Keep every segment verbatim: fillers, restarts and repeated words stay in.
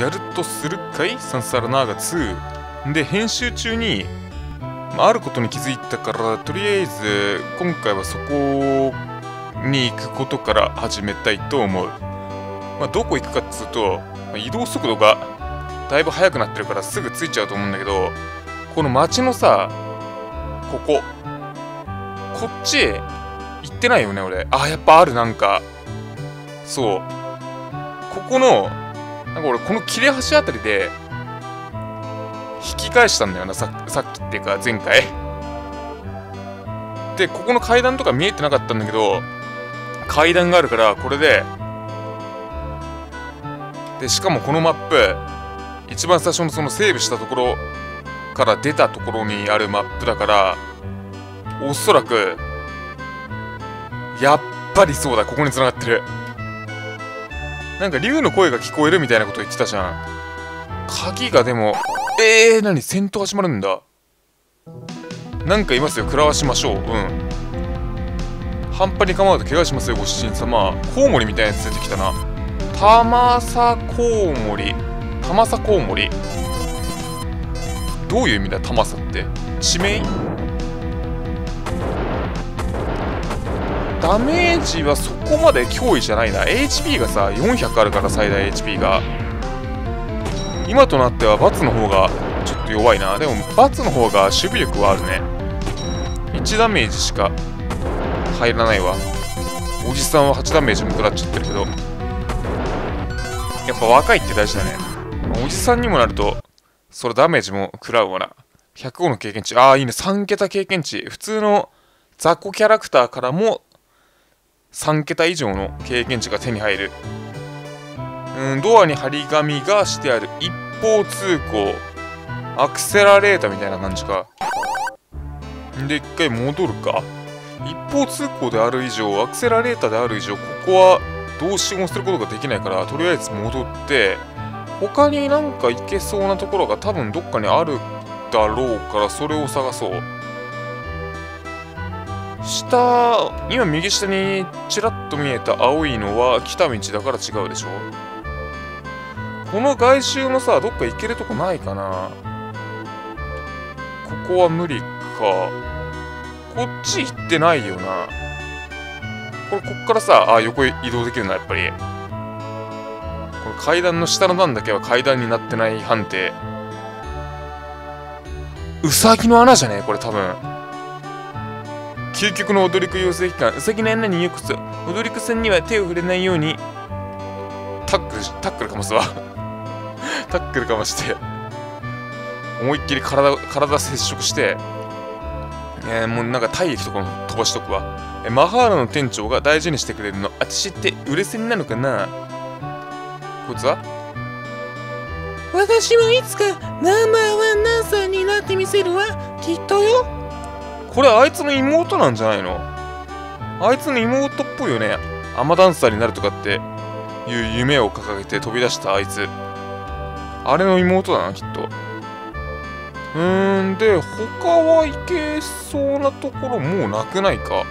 やるとするかいサンサラナーガツーで、編集中にあることに気づいたから、とりあえず今回はそこに行くことから始めたいと思う。まあ、どこ行くかっつうと、まあ、移動速度がだいぶ速くなってるからすぐ着いちゃうと思うんだけど、この街のさ、こここっちへ行ってないよね俺。あ、やっぱある。なんかそう、ここのなんか俺この切れ端あたりで引き返したんだよな、さ、さっきっていうか前回で、ここの階段とか見えてなかったんだけど、階段があるからこれでで、しかもこのマップ一番最初のそのセーブしたところから出たところにあるマップだから、おそらくやっぱりそうだ、ここに繋がってる。なんか竜の声が聞こえるみたいなこと言ってたじゃん。鍵がでもえー、何、戦闘始まるんだ。なんかいますよ、食らわしましょう。うん、半端に構うと怪我しますよご主人様。コウモリみたいなやつ出てきたな。タマサコウモリ、タマサコウモリどういう意味だ。タマサって地名。ダメージはそこまで脅威じゃないな。 エイチピー がさよんひゃくあるから、最大 エイチピー が今となっては罰の方がちょっと弱いな。でも罰の方が守備力はあるね。いちダメージしか入らないわ。おじさんははちダメージも食らっちゃってるけど、やっぱ若いって大事だね。おじさんにもなるとそれダメージも食らうわな。ひゃくごの経験値、ああいいね。さん桁経験値、普通の雑魚キャラクターからもさん桁以上の経験値が手に入る。うん、ドアに張り紙がしてある。一方通行、アクセラレーターみたいな感じか。で一回戻るか。一方通行である以上、アクセラレーターである以上、ここはどうしようもすることができないから、とりあえず戻って、他になんか行けそうなところが多分どっかにあるだろうから、それを探そう。下、今右下にちらっと見えた青いのは来た道だから違うでしょ。この外周もさ、どっか行けるとこないかな。ここは無理か。こっち行ってないよな。これこっからさ、あ、横へ移動できるな、やっぱり。この階段の下の段だけは階段になってない判定。ウサギの穴じゃねえこれ多分。究極の踊り子養成機関、ウサギの穴によくそ、踊り子さんには手を触れないように。タックル、タックルかますわタックルかまして思いっきり体体接触して、えー、もうなんか体液とかも飛ばしとくわ。えマハーラの店長が大事にしてくれるの、あたしって売れ線なのかな。こいつは、私もいつかナンバーワンナーさんになってみせるわ、きっとよ。これあいつの妹なんじゃないの。あいつの妹っぽいよね。アマダンサーになるとかっていう夢を掲げて飛び出したあいつ、あれの妹だなきっと。うーんで他は行けそうなところもうなくないか。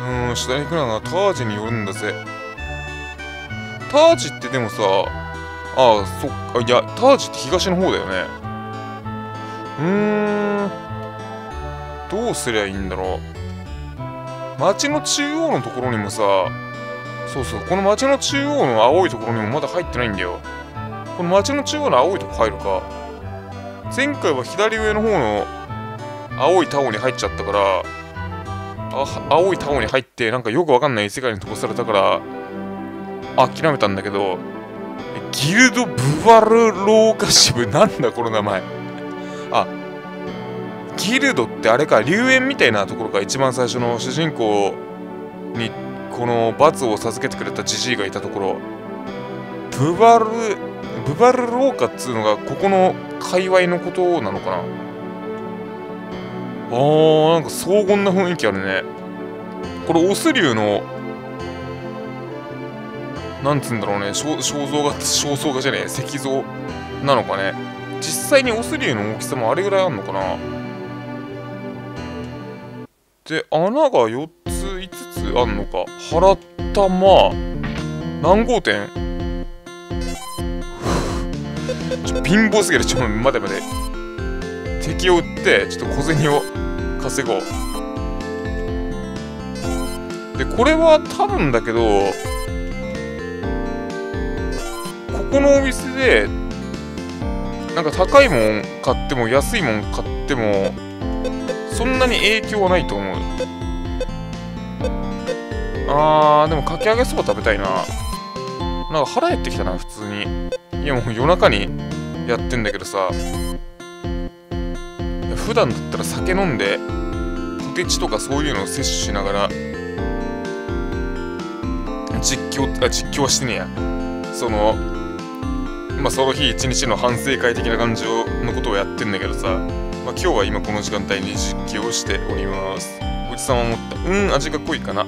うーん下に行くのはタージによるんだぜ。タージってでもさ、ああそっか、いやタージって東の方だよね。うーんどうすりゃいいんだろう。街の中央のところにもさ、そうそう、この街の中央の青いところにもまだ入ってないんだよ。この街の中央の青いとこ入るか。前回は左上の方の青いタオに入っちゃったから、あ青いタオに入ってなんかよくわかんない異世界に飛ばされたから諦めたんだけど、ギルド・ブワルローカ支部、なんだこの名前あギルドってあれか、龍炎みたいなところか。一番最初の主人公にこの罰を授けてくれたジジイがいたところ、ブバルブバルローカっつうのがここの界隈のことなのかな。あーなんか荘厳な雰囲気あるね。これオス竜のなんつうんだろうね、肖像画、肖像画じゃねえ石像なのかね。実際にオス竜の大きさもあれぐらいあんのかな。で穴がよっつあんのか。原玉何号店ちょ貧乏すぎる。ちょ、待て待て。敵を撃って、ちょっと小銭を稼ごう。で、これは多分だけど、ここのお店で、なんか高いもん買っても、安いもん買っても、そんなに影響はないと思う。あー、でもかき揚げそば食べたいな。なんか腹減ってきたな、普通に。いや、もう夜中にやってんだけどさ。普段だったら酒飲んで、ポテチとかそういうのを摂取しながら、実況、あ、実況はしてねえや。その、まあその日一日の反省会的な感じのことをやってんだけどさ、まあ今日は今この時間帯に実況をしております。おじさんは思った。うーん、味が濃いかな。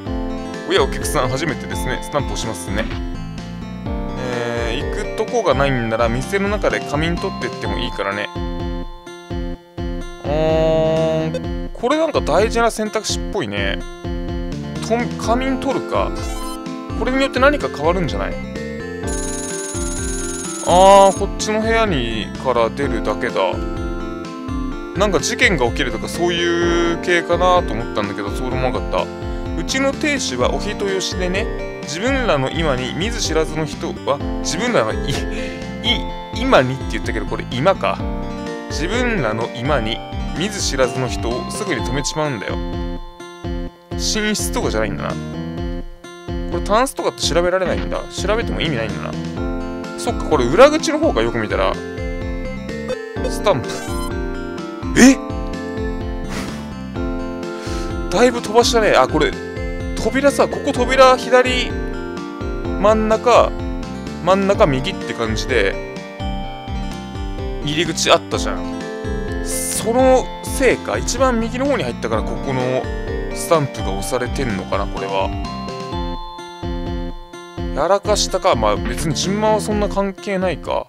おや、お客さん初めてですね。スタンプをしますね。行くとこがないんなら店の中で仮眠取ってってもいいからね。うん、これなんか大事な選択肢っぽいね。と仮眠取るか。これによって何か変わるんじゃない？あー、こっちの部屋にから出るだけだ。なんか事件が起きるとかそういう系かなと思ったんだけど、そうでもなかった。うちの亭主はお人よしでね。自分らの今に見ず知らずの人は自分らのいい今にって言ったけどこれ今か自分らの今に見ず知らずの人をすぐに止めちまうんだよ。寝室とかじゃないんだな。これタンスとかって調べられないんだ。調べても意味ないんだな。そっか、これ裏口の方か。よく見たらスタンプえだいぶ飛ばしたね。あ、これ扉さ、ここ扉左真ん中真ん中右って感じで入り口あったじゃん。そのせいか一番右の方に入ったからここのスタンプが押されてんのかな。これはやらかしたか。まあ別に順番はそんな関係ないか。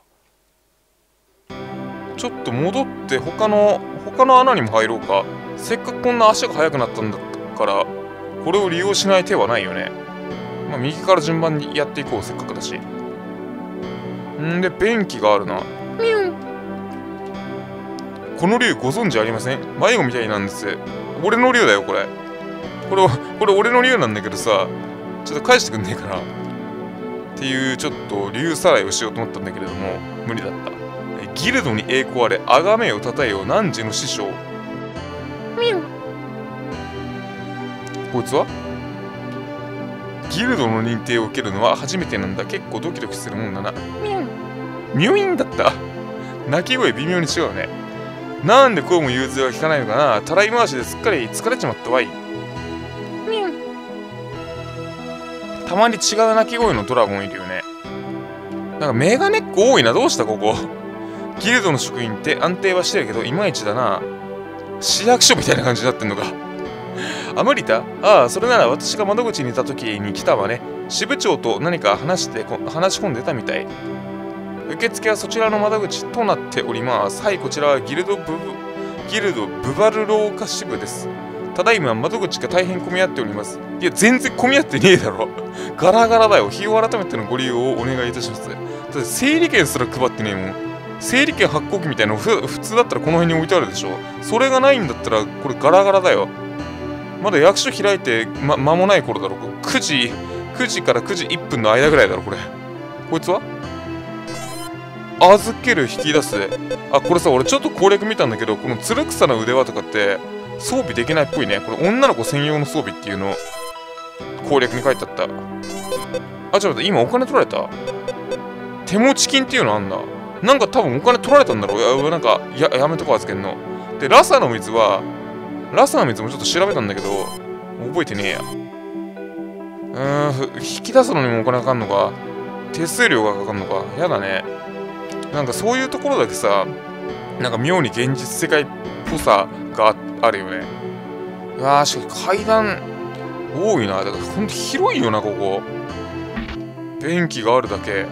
ちょっと戻って他の他の穴にも入ろうか。せっかくこんな足が速くなったんだからこれを利用しない手はないよね。まあ、右から順番にやっていこう。せっかくだし。んで、便器があるな。この竜ご存知ありません？迷子みたいなんです。俺の竜だよ、これ。これ、これ俺の竜なんだけどさ、ちょっと返してくんねえかな。っていう、ちょっと竜さらいをしようと思ったんだけれども、無理だった。ギルドに栄光あれ、あがめよたたえよ、汝の師匠。こいつはギルドの認定を受けるのは初めてなんだ。結構ドキドキするもんだな。入院だった。泣き声微妙に違うね。なんでこうも融通が利かないのかな。たらい回しですっかり疲れちまったわい。たまに違う泣き声のドラゴンいるよね。なんかメガネっ子多いな。どうしたここ。ギルドの職員って安定はしてるけどいまいちだな。市役所みたいな感じになってんのか。あ、無理だ。ああ、それなら私が窓口にいた時に来たわね。支部長と何か話して話し込んでたみたい。受付はそちらの窓口となっております。はい、こちらはギルドブギルドブバルローカ支部です。ただいま窓口が大変混み合っております。いや、全然混み合ってねえだろ。ガラガラだよ。日を改めてのご利用をお願いいたします。だって整理券すら配ってねえもん。整理券発行機みたいなの普通だったらこの辺に置いてあるでしょ。それがないんだったらこれガラガラだよ。まだ役所開いて、ま、間もない頃だろ。くじ、くじからくじいっぷんの間ぐらいだろ、これ。こいつは預ける、引き出す。あ、これさ、俺ちょっと攻略見たんだけど、このつる草の腕輪とかって装備できないっぽいね。これ女の子専用の装備っていうの攻略に書いてあった。あ、ちょっと待って、今お金取られた。手持ち金っていうのあんな。なんか多分お金取られたんだろう。いや、なんか、や、やめとこう、預けんの。で、ラサの水は、ラスの水もちょっと調べたんだけど、覚えてねえや。うーん、引き出すのにもお金かかんのか。手数料がかかんのか。やだね。なんかそういうところだけさ、なんか妙に現実世界っぽさがあるよね。うわー、しかし階段多いな。だからほんと広いよな、ここ。便器があるだけ。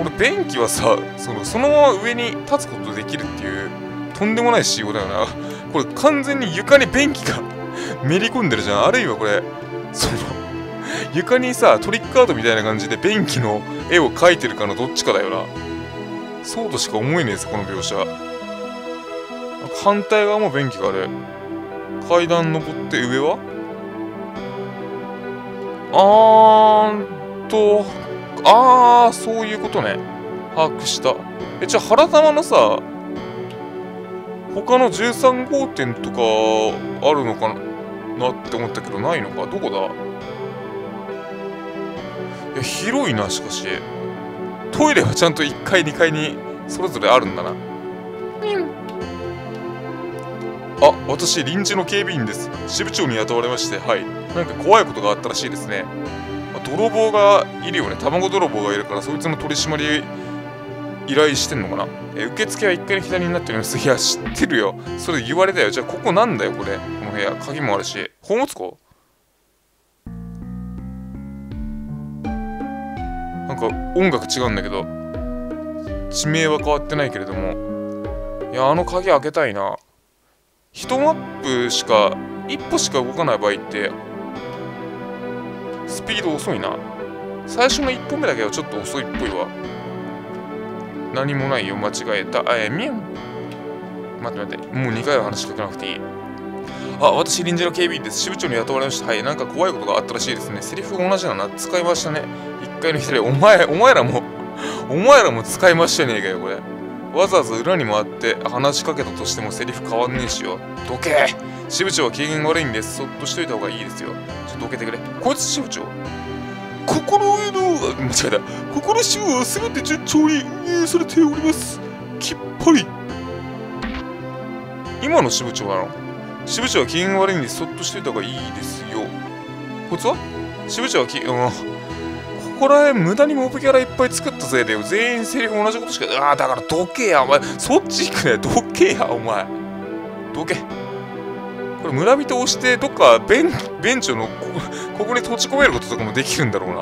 俺、便器はさ、その、そのまま上に立つことできるっていう、とんでもない仕様だよな。これ完全に床に便器がめり込んでるじゃん。あるいはこれ、その、床にさ、トリックアートみたいな感じで便器の絵を描いてるかのどっちかだよな。そうとしか思えねえぞこの描写。反対側も便器がある。階段登って上はあーんとああそういうことね。把握した。えじゃあ原玉のさ他のじゅうさんごうてんとかあるのかなって思ったけどないのか。どこだ。いや広いな。しかしトイレはちゃんといっかいにかいにそれぞれあるんだな。あ、私臨時の警備員です。支部長に雇われまして、はい、なんか怖いことがあったらしいですね。まあ、泥棒がいるよね。卵泥棒がいるからそいつの取り締まり依頼してんのかな。え受付は一回左になってるんです。いや知ってるよ、それ言われたよ。じゃあここなんだよこれ。この部屋鍵もあるし宝物庫なんか音楽違うんだけど地名は変わってないけれども、いやあの鍵開けたいな。いちマップしかいっぽしか動かない場合ってスピード遅いな。最初のいっぽめだけはちょっと遅いっぽいわ。何もないよ間違えた。あえみん待って待ってもうにかいは話しかけなくていい。あ私臨時の警備員です。支部長に雇われました。はい、なんか怖いことがあったらしいですね。セリフが同じだな。使いましたね。いっかいの左。お前お前らもお前らも使いましたねえかよこれ。わざわざ裏に回って話しかけたとしてもセリフ変わんねえしよ。どけ。支部長は機嫌悪いんです。そっとしといた方がいいですよ。ちょっとどけてくれこいつ。支部長心への間違えた。心支部は全て順調に運営されております。きっぱり。今の支部長なの。支部長は機嫌悪いんです。そっとしといた方がいいですよ。こいつは支部長はき、うんここら辺無駄にモブキャラいっぱい作ったせいで全員セリフ同じことしか。ああだからどけやお前。そっち行くね。どけやお前。どけ。これ村人を押してどっかベンチの こ, ここに閉じ込めることとかもできるんだろう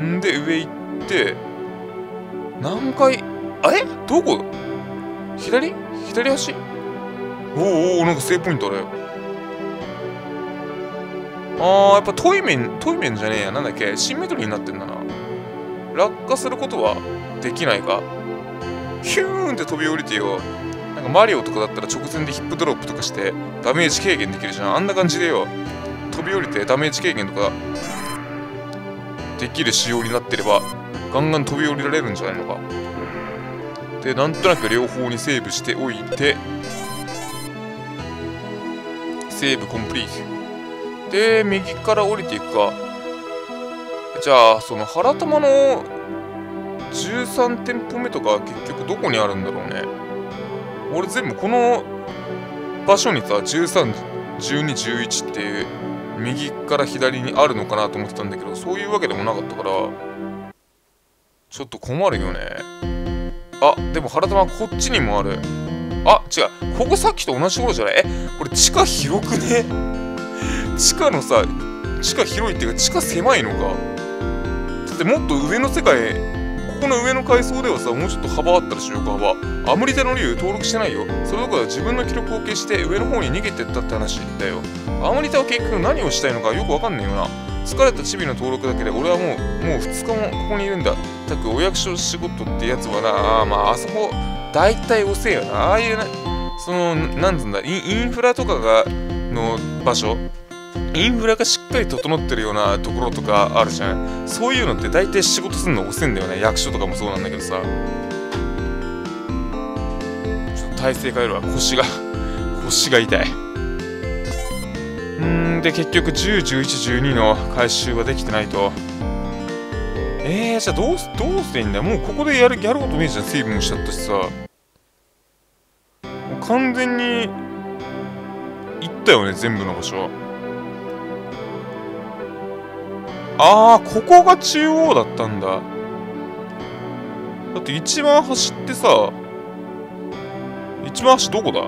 な。んで上行って何階。あれどこ。左左足。おおおなんか正ポイントあれ。あーやっぱトイメン、トイメンじゃねえや。なんだっけシンメトリーになってんだな。落下することはできないか。ヒューンって飛び降りてよ。なんかマリオとかだったら直前でヒップドロップとかしてダメージ軽減できるじゃん。あんな感じでよ飛び降りてダメージ軽減とかできる仕様になってればガンガン飛び降りられるんじゃないのか。でなんとなく両方にセーブしておいてセーブコンプリートで右から降りていくか。じゃあその原玉のじゅうさんてんぽめとか結局どこにあるんだろうね。俺全部この場所にさじゅうさん、じゅうに、じゅういちっていう右から左にあるのかなと思ってたんだけどそういうわけでもなかったからちょっと困るよね。あでも原玉こっちにもある。あ違うここさっきと同じところじゃない。えこれ地下広くね。地下のさ地下広いっていうか地下狭いのか。だってもっと上の世界ここの上の階層ではさもうちょっと幅あったらしようか。幅アムリテの理由登録してないよ。それどころか自分の記録を消して上の方に逃げてったって話だよ。アムリテは結局何をしたいのかよくわかんねえよな。疲れたチビの登録だけで俺はもうもうふつかもここにいるんだ。たくお役所仕事ってやつはなあまああそこ大体遅えよな。ああいうなそのなんつうんだイン、インフラとかがの場所インフラがしっかり整ってるようなところとかあるじゃん。そういうのって大体仕事するの遅いんだよね。役所とかもそうなんだけどさ。ちょっと体勢変えるわ。腰が腰が痛い。うんで結局じゅう、じゅういち、じゅうにの回収はできてないと。えー、じゃあどうすどうすりゃいいんだよ。もうここでやるやることねえじゃん。水分しちゃったしさもう完全に行ったよね全部の場所は。あーここが中央だったんだ。だって一番端ってさ一番端どこだ。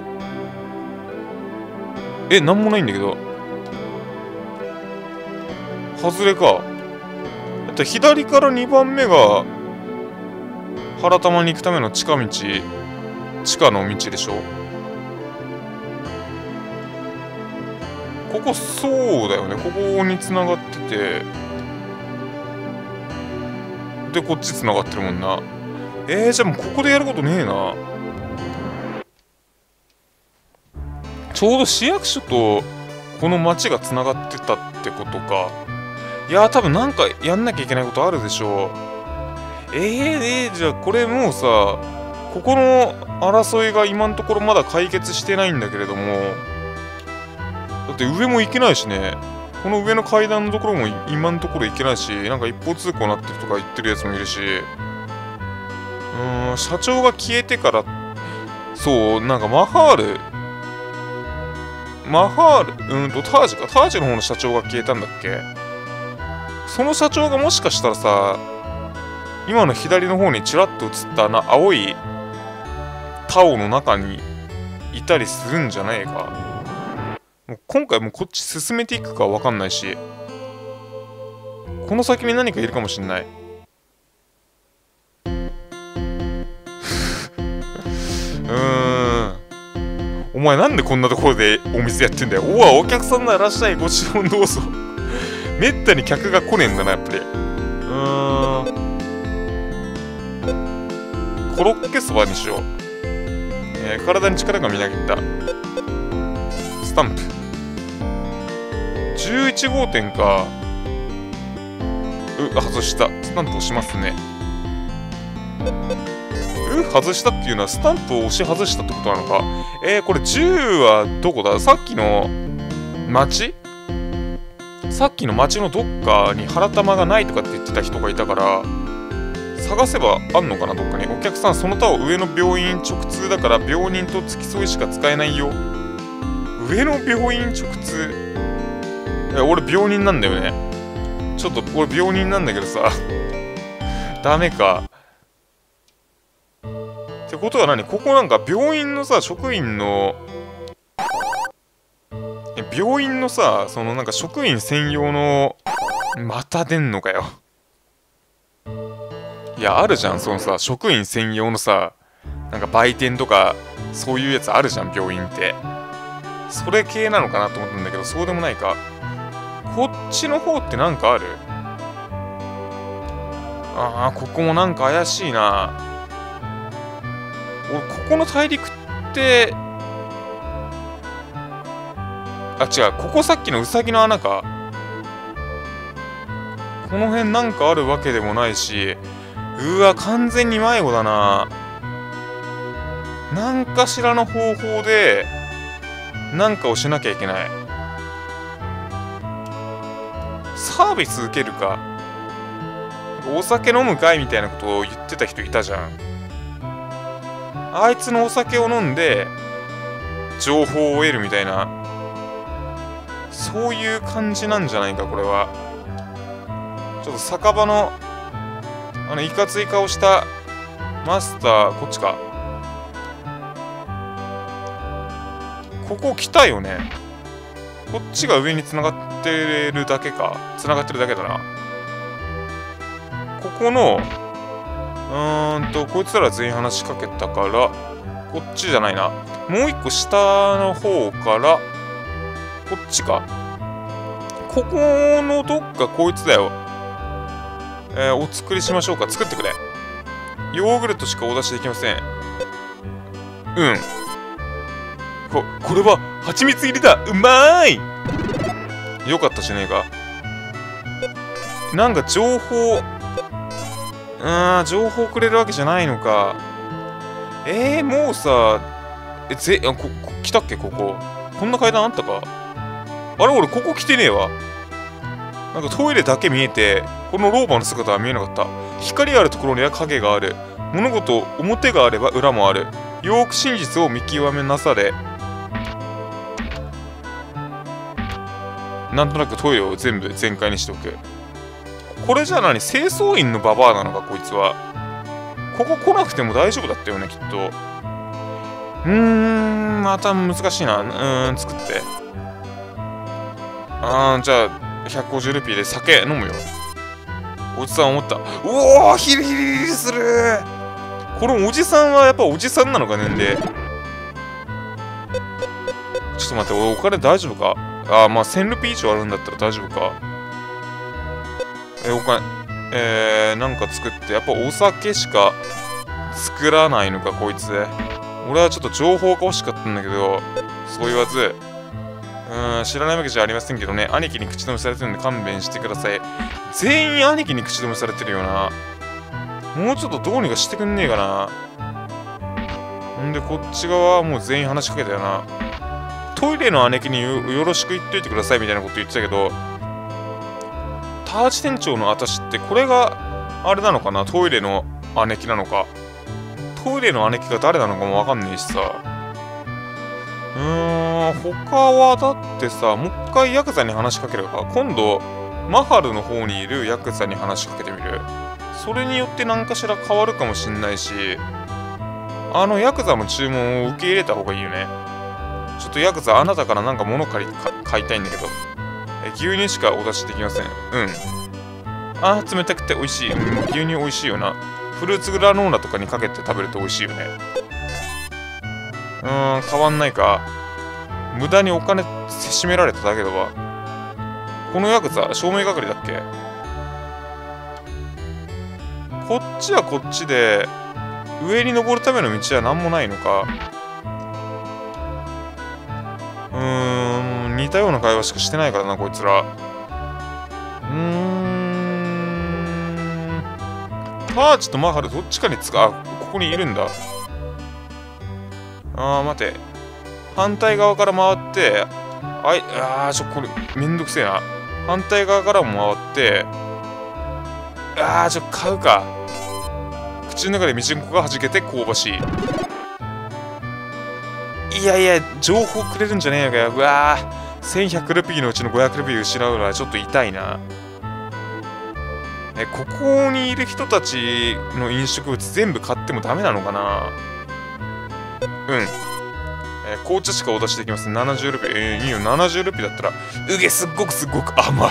えなんもないんだけど外れか。だって左からにばんめが原玉に行くための近道地下の道でしょ。ここそうだよね。ここに繋がっててでこっちつながってるもんな。えー、じゃあもうここでやることねえな。ちょうど市役所とこの町がつながってたってことか。いやー、多分なんかやんなきゃいけないことあるでしょう。えー、えー、じゃあこれもうさ、ここの争いが今のところまだ解決してないんだけれども、だって上も行けないしね。この上の階段のところも今のところ行けないし、なんか一方通行になってるとか言ってるやつもいるし、うーん、社長が消えてから、そう、なんかマハール、マハール、うんとタージか、タージの方の社長が消えたんだっけ。その社長がもしかしたらさ、今の左の方にちらっと映ったな青いタオの中にいたりするんじゃないか。今回もこっち進めていくか分かんないし、この先に何かいるかもしんない。うーん、お前なんでこんなところでお店やってんだよ。おわ、お客さんならいらっしゃい、ご注文どうぞ。めったに客が来ねえんだな、やっぱり。うーん、コロッケそばにしよう。えー、体に力がみなぎったスタンプじゅういちごうてんか。う、外した。スタンプ押しますね。う、外したっていうのはスタンプを押し外したってことなのか。えー、これじゅうはどこだ。さっきの町さっきの町のどっかに原玉がないとかって言ってた人がいたから、探せばあんのかな、どっかに。お客さん、その他を上の病院直通だから病人と付き添いしか使えないよ。上の病院直通。いや、俺病人なんだよね。ちょっと俺病人なんだけどさダメかってことは何。ここなんか病院のさ職員の病院のさそのなんか職員専用の、また出んのかよ。いや、あるじゃん、そのさ職員専用のさなんか売店とかそういうやつあるじゃん、病院って。それ系なのかなと思ったんだけど、そうでもないか。こっちの方ってなんかある。ああ、ここもなんか怪しいな。俺、ここの大陸って、あ、違う、ここさっきのウサギの穴か。この辺なんかあるわけでもないし、うわ、完全に迷子だな。なんかしらの方法で、なんかをしなきゃいけない。サービス受けるか。お酒飲むかいみたいなことを言ってた人いたじゃん。あいつのお酒を飲んで情報を得るみたいな、そういう感じなんじゃないかこれは。ちょっと酒場のあのいかつい顔したマスター、こっちか。ここ来たよね。こっちが上に繋がってってるだけか。繋がってるだけだな。ここのうーんとこいつら全員話しかけたから、こっちじゃないな、もう一個下の方からこっちか。ここのどっかこいつだよ。えー、お作りしましょうか。作ってくれ。ヨーグルトしかお出しできません。うん、ここれは蜂蜜入りだ。うまーい。よかったじゃねえか。なんか情報、うん、情報くれるわけじゃないのか。えー、もうさ、え、ぜ、あ、こ、こ、来たっけ、ここ。こんな階段あったか。あれ、俺、ここ来てねえわ。なんかトイレだけ見えて、この老婆の姿は見えなかった。光あるところには影がある。物事、表があれば裏もある。よーく真実を見極めなされ。なんとなくトイレを全部全開にしておく。これじゃあ何、清掃員のババアなのかこいつは。ここ来なくても大丈夫だったよねきっと。うーん、また難しいな。うーん、作って。あー、じゃあひゃくごじゅうルピーで酒飲むよ。おじさん思った。うおー、ヒリヒリヒリするー。このおじさんはやっぱおじさんなのかね。んでちょっと待って、俺お金大丈夫か。ああ、まあせんルピー以上あるんだったら大丈夫か。えー、お金、えー、なんか作って、やっぱお酒しか作らないのかこいつ。俺はちょっと情報が欲しかったんだけど、そう言わず。うーん、知らないわけじゃありませんけどね、兄貴に口止めされてるんで勘弁してください。全員兄貴に口止めされてるよな。もうちょっとどうにかしてくんねえかな。ほんでこっち側はもう全員話しかけたよな。トイレの姉貴に よ, よろしく言っといてくださいみたいなこと言ってたけど、タージ店長の私ってこれがあれなのかな、トイレの姉貴なのか、トイレの姉貴が誰なのかもわかんねえしさ。うーん、他はだってさ、もう一回ヤクザに話しかけるか。今度マハルの方にいるヤクザに話しかけてみる。それによって何かしら変わるかもしんないし、あのヤクザの注文を受け入れた方がいいよね。ちょっとヤクザ、あなたからなんか物借りか買いたいんだけど、え牛乳しかお出しできません。うん、あー冷たくて美味しい、うん、牛乳美味しいよな。フルーツグラノーラとかにかけて食べると美味しいよね。うーん、変わんないか。無駄にお金せしめられただけだわ。このヤクザ、証明係だっけ。こっちはこっちで、上に登るための道は何もないのか。うーん、似たような会話しかしてないからな、こいつら。うーん。タージとマハル、どっちかにつか、あ、ここにいるんだ。あー待て、反対側から回って、あいあーちょこれめんどくせえな。反対側からも回って、あーちょ買うか。口の中でみじんこがはじけて香ばしい。いやいや、情報くれるんじゃねえかよ。うわー、せんひゃくルピーのうちのごひゃくルピー失うのはちょっと痛いな。えここにいる人たちの飲食物全部買ってもダメなのかな。うん、えー、紅茶しかお出しできます。ななじゅうルピー、えー、いいよ。ななじゅうルピーだったらうげ、すっごくすっごく甘いま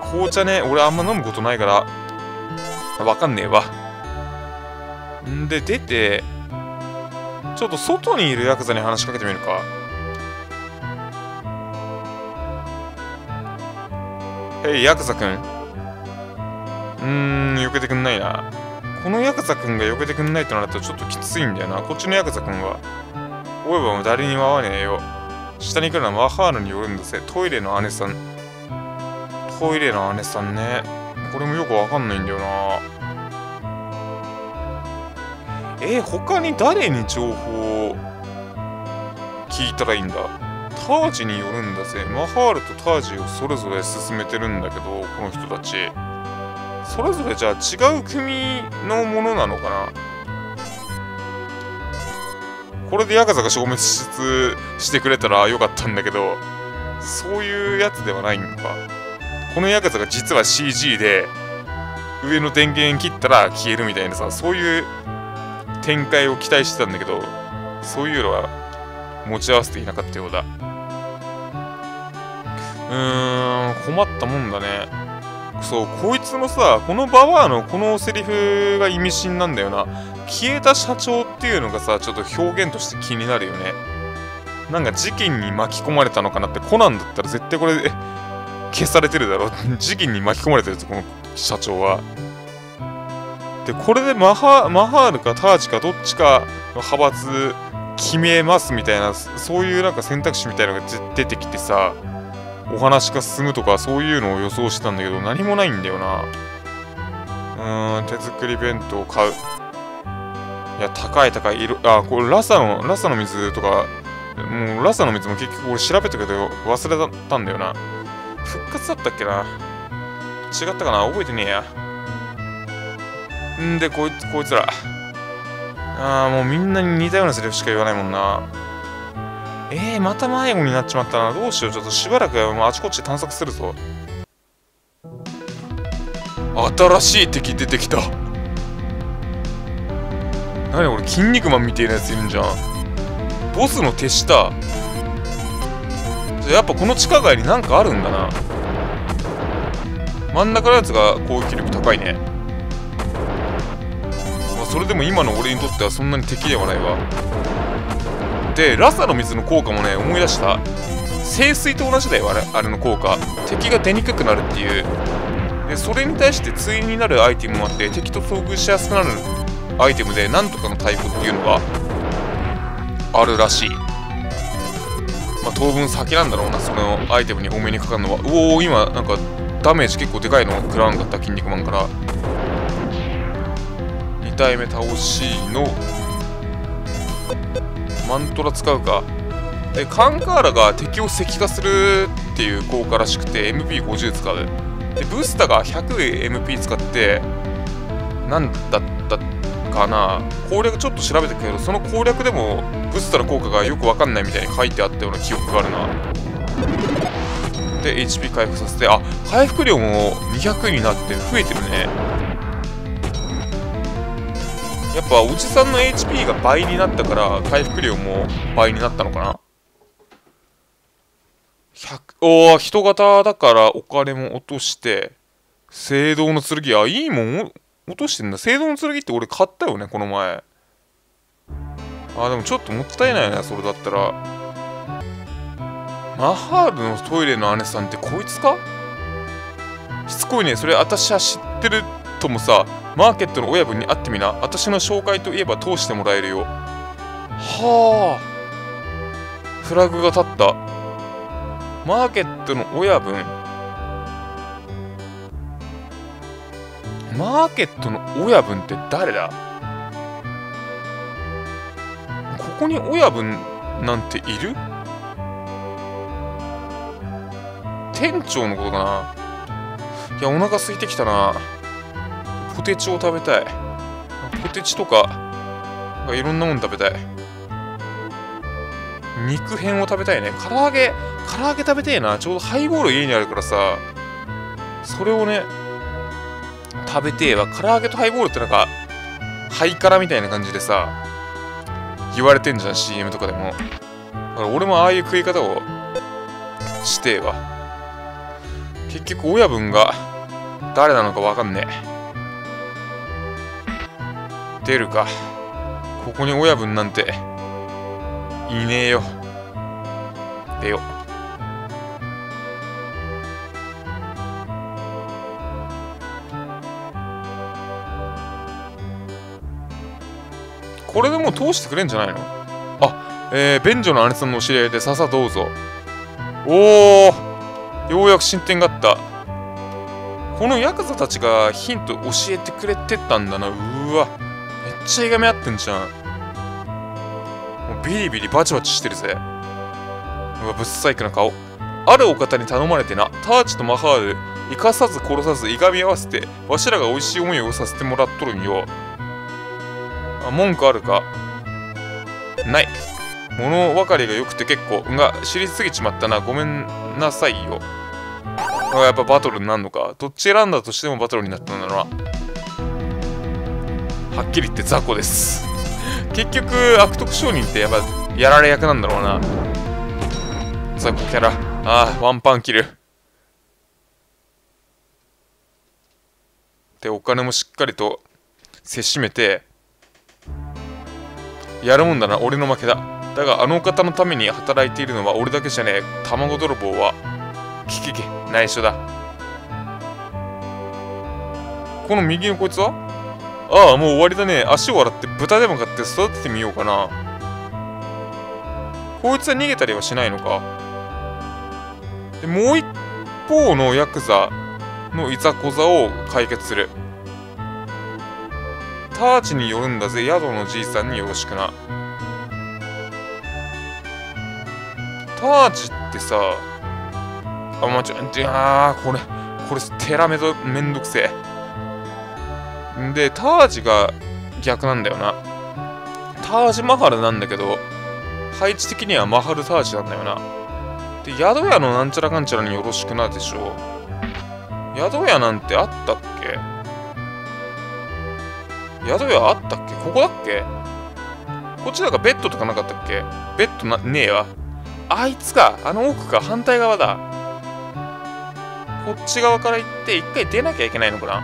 あ紅茶ね、俺あんま飲むことないからわかんねえわ。んで出て、ちょっと外にいるヤクザに話しかけてみるか。えいヤクザくん、うーん避けてくんないな。このヤクザくんが避けてくんないとなるとちょっときついんだよな。こっちのヤクザくんはおいばもう誰にも会わねえよ。下に来るのはマハールによるんだぜ。トイレの姉さん、トイレの姉さんね、これもよくわかんないんだよな。えー、他に誰に情報を聞いたらいいんだ。タージによるんだぜ。マハールとタージをそれぞれ進めてるんだけど、この人たちそれぞれじゃあ違う組のものなのかな。これでヤクザが消滅してくれたらよかったんだけど、そういうやつではないのか。このヤクザが実は シージー で上の電源切ったら消えるみたいなさ、そういう展開を期待してたんだけど、そういうのは持ち合わせていなかったようだ。うーん、困ったもんだね。そう、こいつのさ、このババアのこのセリフが意味深なんだよな。消えた社長っていうのがさ、ちょっと表現として気になるよね。なんか事件に巻き込まれたのかなって。コナンだったら絶対これ消されてるだろ事件に巻き込まれてるぞこの社長は。でこれでマハ、マハールかタージかどっちかの派閥決めますみたいな、そういうなんか選択肢みたいなのが出てきてさ、お話が進むとかそういうのを予想してたんだけど、何もないんだよな。うーん、手作り弁当買う。いや高い高い色、あこれラサのラサの水とか、もうラサの水も結局俺調べたけど忘れたんだよな。復活だったっけな、違ったかな、覚えてねえや。んでこいつこいつら、あーもうみんなに似たようなセリフしか言わないもんな。えー、また迷子になっちまったな。どうしよう、ちょっとしばらくもうあちこち探索するぞ。新しい敵出てきた。なに俺、筋肉マンみたいなやついるんじゃん。ボスの手下。じゃやっぱこの地下街になんかあるんだな。真ん中のやつが攻撃力高いね。まあ、それでも今の俺にとってはそんなに敵ではないわ。でラサの水の効果もね、思い出した。聖水と同じだよあれ、あれの効果。敵が出にくくなるっていう。でそれに対して対になるアイテムもあって、敵と遭遇しやすくなるアイテムでなんとかの太鼓っていうのがあるらしい。まあ、当分先なんだろうな、そのアイテムにお目にかかるのは。うおー、今なんかダメージ結構でかいの食らわんかった、筋肉マンから。に体目倒しのマントラ使うか。でカンカーラが敵を石化するっていう効果らしくて エムピーごじゅう 使う。でブースターが ひゃくエムピー 使って何だったかな、攻略ちょっと調べてくれる。その攻略でもブースターの効果がよく分かんないみたいに書いてあったような記憶があるな。で エイチピー 回復させて、あ、回復量もにひゃくになって増えてるね。やっぱおじさんの エイチピー が倍になったから回復量も倍になったのかな。おお、人型だからお金も落として、聖堂の剣、あ、いいもん落としてんだ。聖堂の剣って俺買ったよね、この前。あ、でもちょっともったいないな、それだったら。マハールのトイレの姉さんってこいつか。しつこいね、それ私は知ってるともさ。マーケットの親分に会ってみな、私の紹介といえば通してもらえるよ。はあ、フラグが立った。マーケットの親分、マーケットの親分って誰だ。ここに親分なんている。店長のことかな。いや、お腹空いてきたな。ポテチを食べたい。ポテチとかいろんなもの食べたい。肉片を食べたいね。唐揚げ、唐揚げ食べてえな。ちょうどハイボール家にあるからさ、それをね食べてえわ。唐揚げとハイボールってなんかハイカラみたいな感じでさ言われてんじゃん、 シーエム とかでも。だから俺もああいう食い方をしてえわ。結局親分が誰なのかわかんねえ。出るか、ここに親分なんていねえよ。出よ。これでもう通してくれんじゃないの。あ、えー、便所の姉さんのお知り合いで、ささどうぞ。おお、ようやく進展があった。このヤクザたちがヒント教えてくれてたんだな。うーわ、めっちゃいがみ合ってんじゃん。ビリビリバチバチしてるぜ。うわ、ぶっさいくな顔。あるお方に頼まれてな、ターチとマハール生かさず殺さずいがみ合わせてわしらが美味しい思いをさせてもらっとるんよ。あ、文句あるか。ない。物分かりがよくて結構が知りすぎちまったな、ごめんなさいよ。あ、やっぱバトルになるのか。どっち選んだとしてもバトルになったんだろうな。はっきり言って雑魚です。結局悪徳商人ってやっぱやられ役なんだろうな、雑魚キャラ。ああ、ワンパンキルでお金もしっかりとせしめてやるもんだな。俺の負けだ。だがあの方のために働いているのは俺だけじゃねえ。卵泥棒は聞けけ内緒だ。この右のこいつは、ああ、もう終わりだね。足を洗って豚でも買って育ててみようかな。こいつは逃げたりはしないのか。でもう一方のヤクザのいざこざを解決する。ターチによるんだぜ、宿のじいさんによろしくな。ターチってさあ、まあ、ちょっと、あー、これこれテラめどめんどくせえ。で、タージが逆なんだよな。タージマハルなんだけど、配置的にはマハルタージなんだよな。で、宿屋のなんちゃらかんちゃらによろしくなでしょ。宿屋なんてあったっけ。宿屋あったっけ、ここだっけ。こっちなんかベッドとかなかったっけ。ベッドな、ねえわ。あいつか、あの奥か、反対側だ。こっち側から行って、一回出なきゃいけないのかな。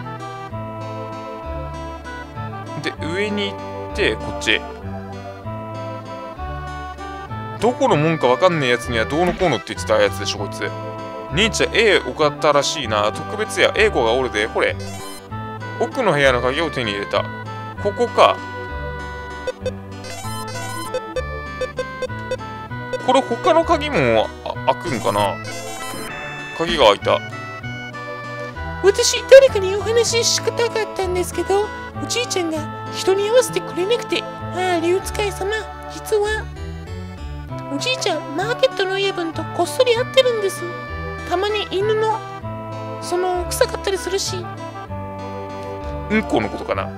で、上に行ってこっち。どこのもんかわかんねえやつにはどうのこうのって言ってたやつでしょ、こいつ。兄ちゃん A お方らしいな。特別や A 子がおるで。ほれ、奥の部屋の鍵を手に入れた。ここか。これ他の鍵も開くんかな。鍵が開いた。私、誰かにお話ししたかったんですけど、おじいちゃんが人に合わせてくれなくて。ああ、竜使い様、実はおじいちゃん、マーケットの親分とこっそり会ってるんです。たまに犬のその臭かったりするし。うんこのことかな。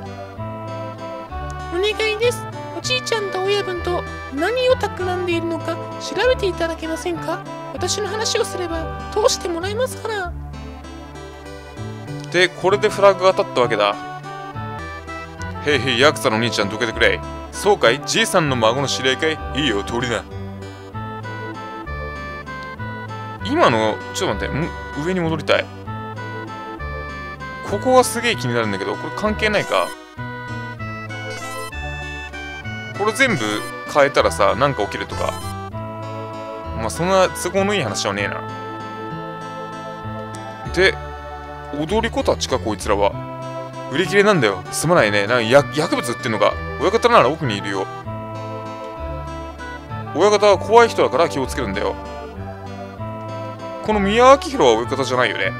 お願いです。おじいちゃんと親分と何を企んでいるのか調べていただけませんか。私の話をすれば通してもらえますから。で、これでフラグが立ったわけだ。へいへい、ヤクザの兄ちゃん、どけてくれ。そうかい、じいさんの孫の知り合いかい。いいよ、通りな。今の、ちょっと待って、上に戻りたい。ここがすげえ気になるんだけど、これ関係ないか。これ全部変えたらさ、なんか起きるとか。まあ、そんな都合のいい話はねえな。で、踊り子たちか、こいつらは。売り切れなんだよ。すまないね。なんか薬物売ってんのか。親方なら奥にいるよ。親方は怖い人だから気をつけるんだよ。この宮脇弘は親方じゃないよね。